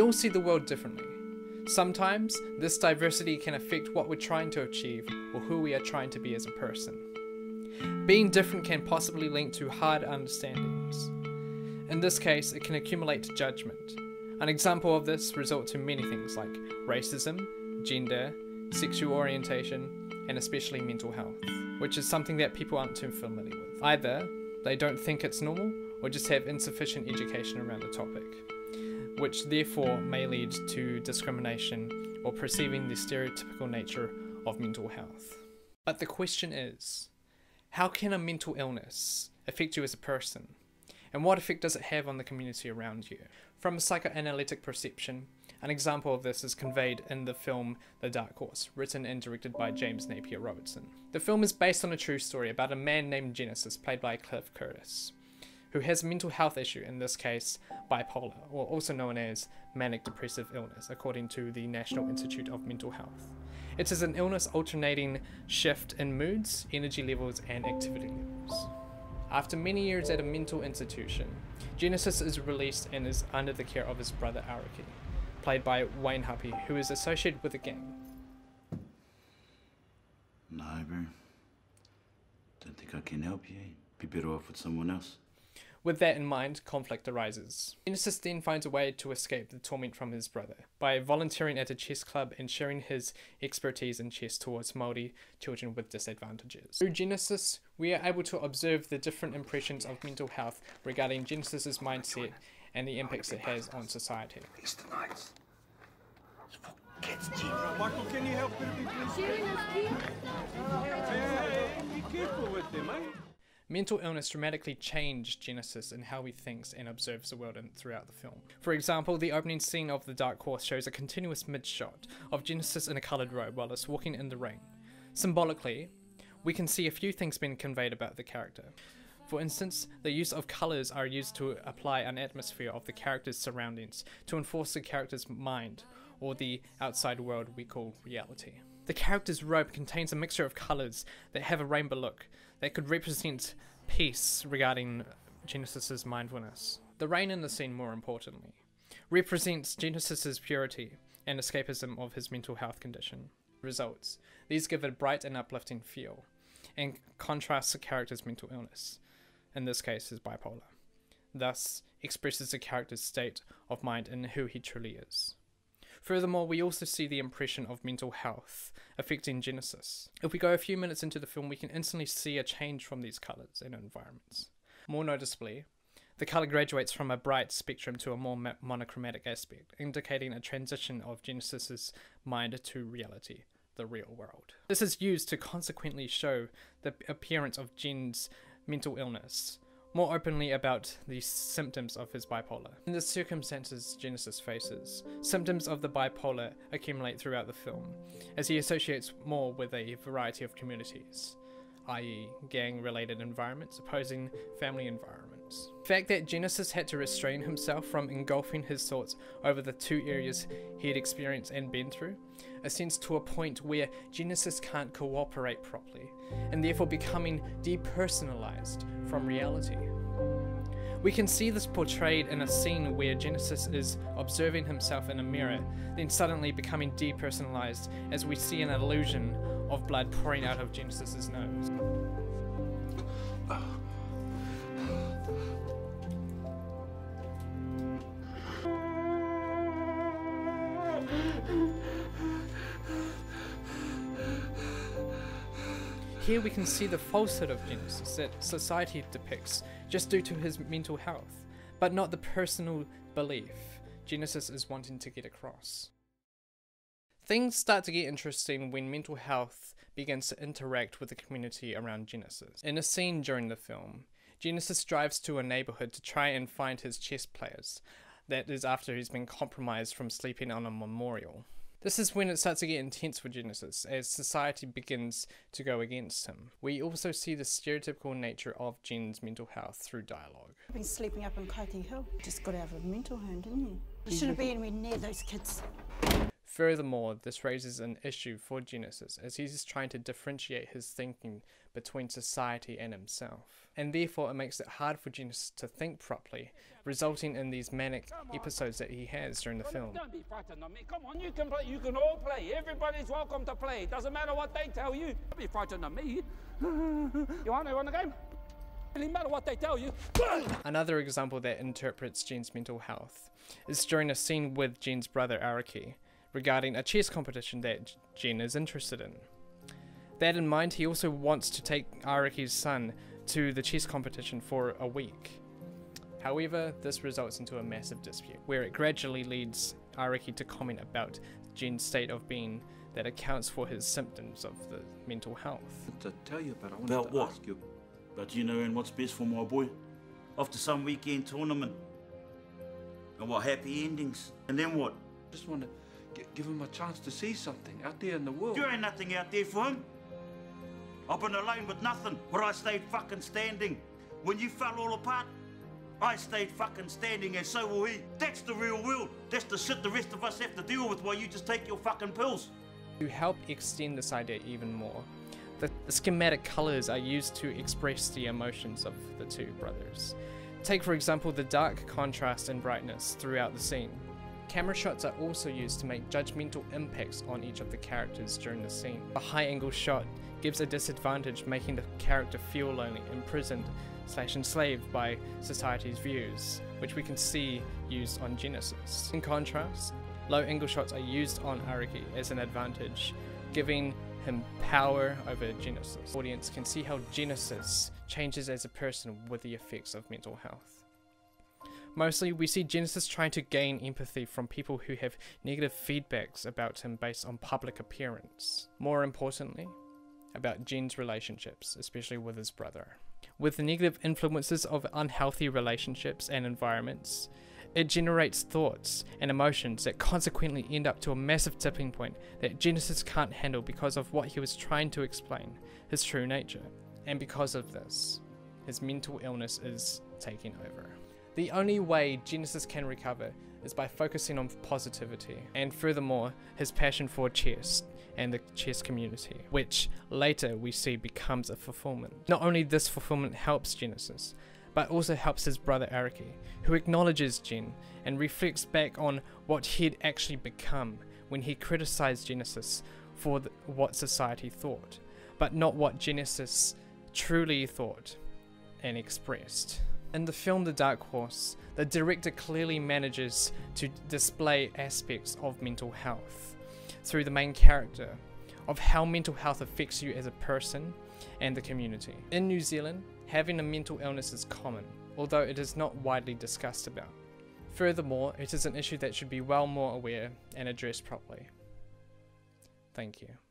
We all see the world differently. Sometimes, this diversity can affect what we're trying to achieve or who we are trying to be as a person. Being different can possibly link to hard understandings. In this case, it can accumulate to judgment. An example of this results in many things like racism, gender, sexual orientation, and especially mental health, which is something that people aren't too familiar with. Either they don't think it's normal or just have insufficient education around the topic, which therefore may lead to discrimination or perceiving the stereotypical nature of mental health. But the question is, how can a mental illness affect you as a person? And what effect does it have on the community around you? From a psychoanalytic perception, an example of this is conveyed in the film The Dark Horse, written and directed by James Napier Robertson. The film is based on a true story about a man named Genesis, played by Cliff Curtis, who has a mental health issue, in this case bipolar, or also known as manic depressive illness, according to the National Institute of Mental Health. It is an illness alternating shift in moods, energy levels, and activity levels. After many years at a mental institution, Genesis is released and is under the care of his brother Ariki, played by Wayne Huppie, who is associated with a gang. Neighbor, don't think I can help you. Be better off with someone else. With that in mind, conflict arises. Genesis then finds a way to escape the torment from his brother by volunteering at a chess club and sharing his expertise in chess towards Māori children with disadvantages. Through Genesis, we are able to observe the different impressions of mental health regarding Genesis's mindset and the impacts it has on society. Michael, can you help me, please? Be careful with them, eh? Mental illness dramatically changed Genesis in how he thinks and observes the world throughout the film. For example, the opening scene of The Dark Horse shows a continuous mid-shot of Genesis in a coloured robe while it's walking in the rain. Symbolically, we can see a few things being conveyed about the character. For instance, the use of colours are used to apply an atmosphere of the character's surroundings to enforce the character's mind, or the outside world we call reality. The character's robe contains a mixture of colours that have a rainbow look that could represent peace regarding Genesis's mindfulness. The rain in the scene, more importantly, represents Genesis's purity and escapism of his mental health condition. Results. These give a bright and uplifting feel and contrasts the character's mental illness, in this case his bipolar, thus expresses the character's state of mind and who he truly is. Furthermore, we also see the impression of mental health affecting Genesis. If we go a few minutes into the film, we can instantly see a change from these colours and environments. More noticeably, the colour graduates from a bright spectrum to a more monochromatic aspect, indicating a transition of Genesis's mind to reality, the real world. This is used to consequently show the appearance of Gen's mental illness, more openly about the symptoms of his bipolar. In the circumstances Genesis faces, symptoms of the bipolar accumulate throughout the film, as he associates more with a variety of communities, i.e. gang-related environments, opposing family environments. The fact that Genesis had to restrain himself from engulfing his thoughts over the two areas he had experienced and been through ascends to a point where Genesis can't cooperate properly, and therefore becoming depersonalized from reality. We can see this portrayed in a scene where Genesis is observing himself in a mirror, then suddenly becoming depersonalized as we see an illusion of blood pouring out of Genesis's nose. Here we can see the falsehood of Genesis that society depicts just due to his mental health, but not the personal belief Genesis is wanting to get across. Things start to get interesting when mental health begins to interact with the community around Genesis. In a scene during the film, Genesis drives to a neighborhood to try and find his chess players. That is after he's been compromised from sleeping on a memorial. This is when it starts to get intense for Genesis, as society begins to go against him. We also see the stereotypical nature of Gen's mental health through dialogue. I've been sleeping up in Kaiti Hill. Just got out of a mental home, didn't you? You shouldn't have been anywhere near those kids. Furthermore, this raises an issue for Genesis, as he is trying to differentiate his thinking between society and himself, and therefore it makes it hard for Genesis to think properly, resulting in these manic episodes that he has during the film. Don't be frightened of me, come on, you can play, you can all play, everybody's welcome to play, it doesn't matter what they tell you. Don't be frightened of me. You want a game? No matter what they tell you. Another example that interprets Gene's mental health is during a scene with Gene's brother Ariki regarding a chess competition that Gene is interested in. That in mind, he also wants to take Ariki's son to the chess competition for a week. However, this results into a massive dispute, where it gradually leads Ariki to comment about Gene's state of being that accounts for his symptoms of the mental health. To tell you about, I wanted about to what? Ask you. But you know, and what's best for my boy? After some weekend tournament. And what, happy endings? And then what? Just want to give him a chance to see something out there in the world. There ain't nothing out there for him. I've been alone with nothing, but I stayed fucking standing. When you fell all apart, I stayed fucking standing, and so will he. That's the real world. That's the shit the rest of us have to deal with while you just take your fucking pills. To help extend this idea even more, the schematic colours are used to express the emotions of the two brothers. Take for example the dark contrast and brightness throughout the scene. Camera shots are also used to make judgmental impacts on each of the characters during the scene. A high angle shot gives a disadvantage, making the character feel lonely, imprisoned, slash enslaved by society's views, which we can see used on Genesis. In contrast, low angle shots are used on Ariki as an advantage, giving him power over Genesis. The audience can see how Genesis changes as a person with the effects of mental health. Mostly, we see Genesis trying to gain empathy from people who have negative feedbacks about him based on public appearance. More importantly, about Gene's relationships, especially with his brother. With the negative influences of unhealthy relationships and environments, it generates thoughts and emotions that consequently end up to a massive tipping point that Genesis can't handle because of what he was trying to explain, his true nature. And because of this, his mental illness is taking over. The only way Genesis can recover is by focusing on positivity, and furthermore, his passion for chess and the chess community, which later we see becomes a fulfillment. Not only this fulfillment helps Genesis, but also helps his brother Ariki, who acknowledges Gene and reflects back on what he'd actually become when he criticized Genesis for what society thought, but not what Genesis truly thought and expressed. In the film The Dark Horse, the director clearly manages to display aspects of mental health through the main character, of how mental health affects you as a person and the community. In New Zealand, having a mental illness is common, although it is not widely discussed about. Furthermore, it is an issue that should be well more aware and addressed properly. Thank you.